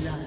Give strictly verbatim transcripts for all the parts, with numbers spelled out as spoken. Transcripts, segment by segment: blood.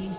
team's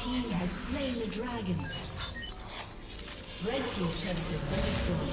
Team has slain the dragon. Red team services very strong.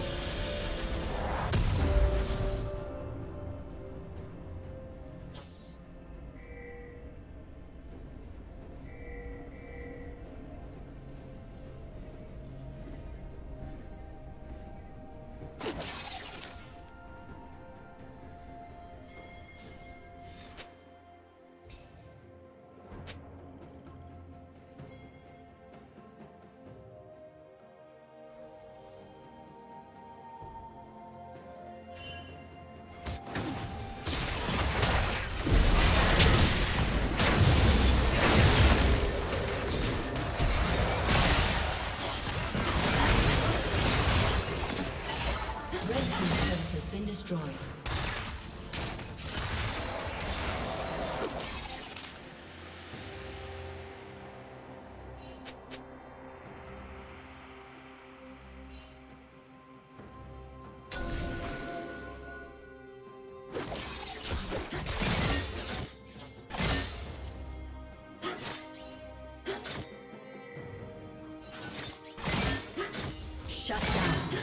Shut down.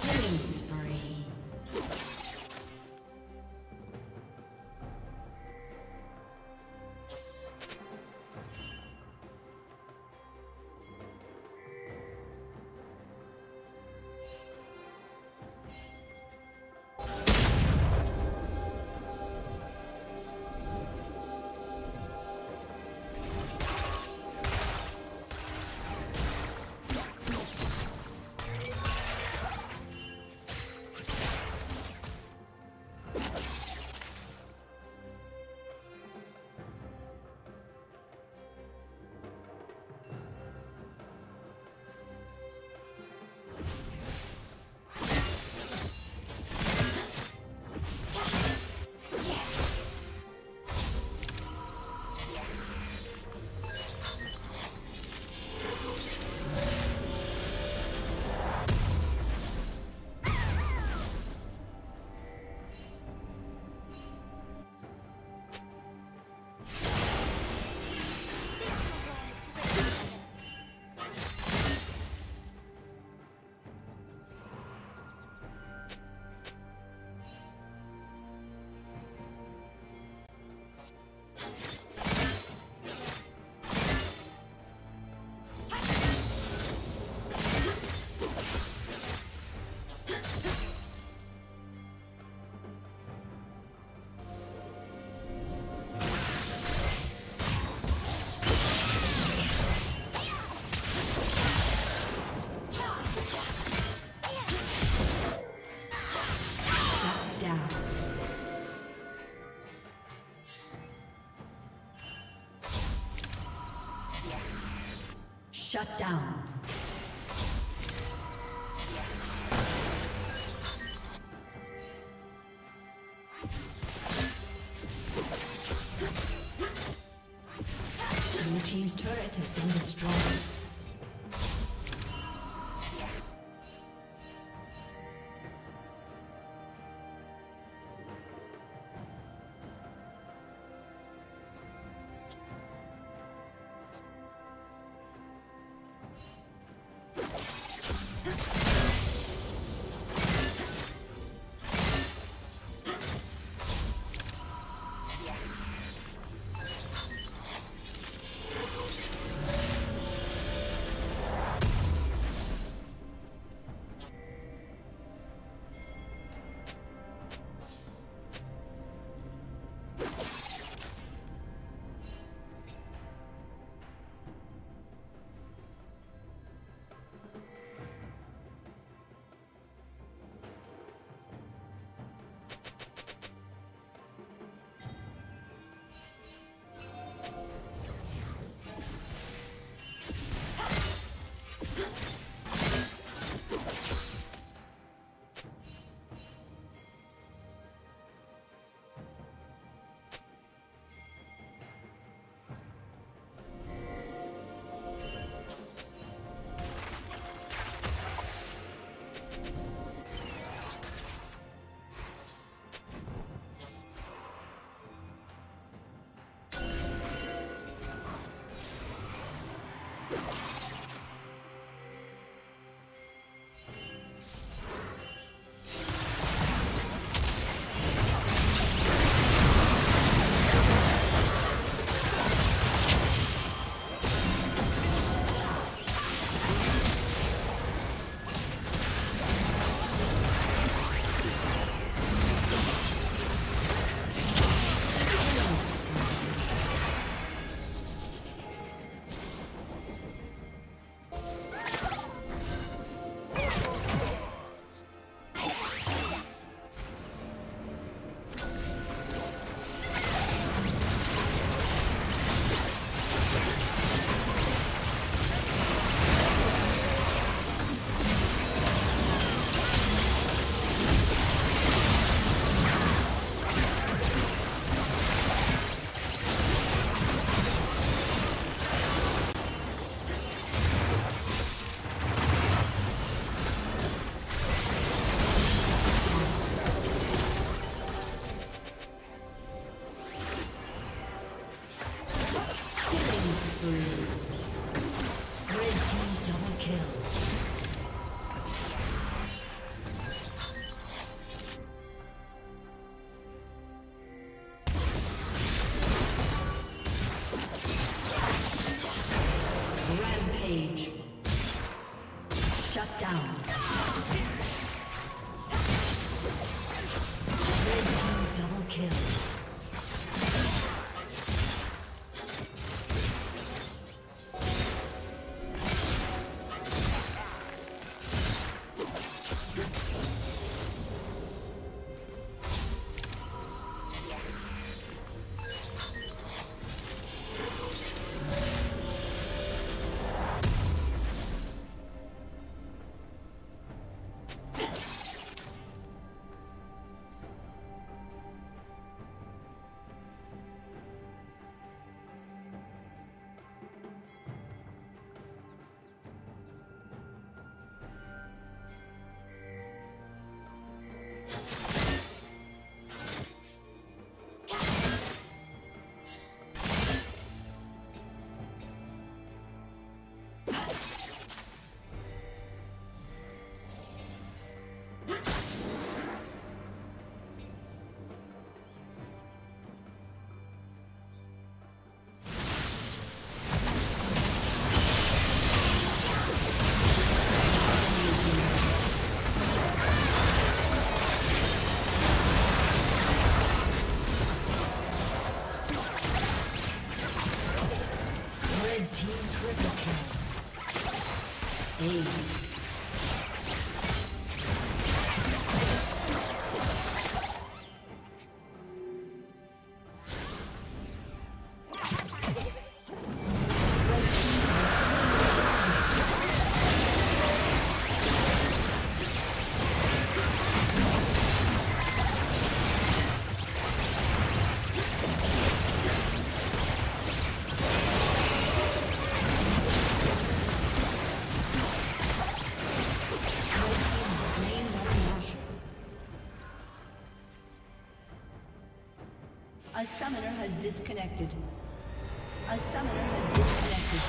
Killing spree. Shut down. Blue team's turret has been destroyed. Kill. A summoner has disconnected. A summoner has disconnected.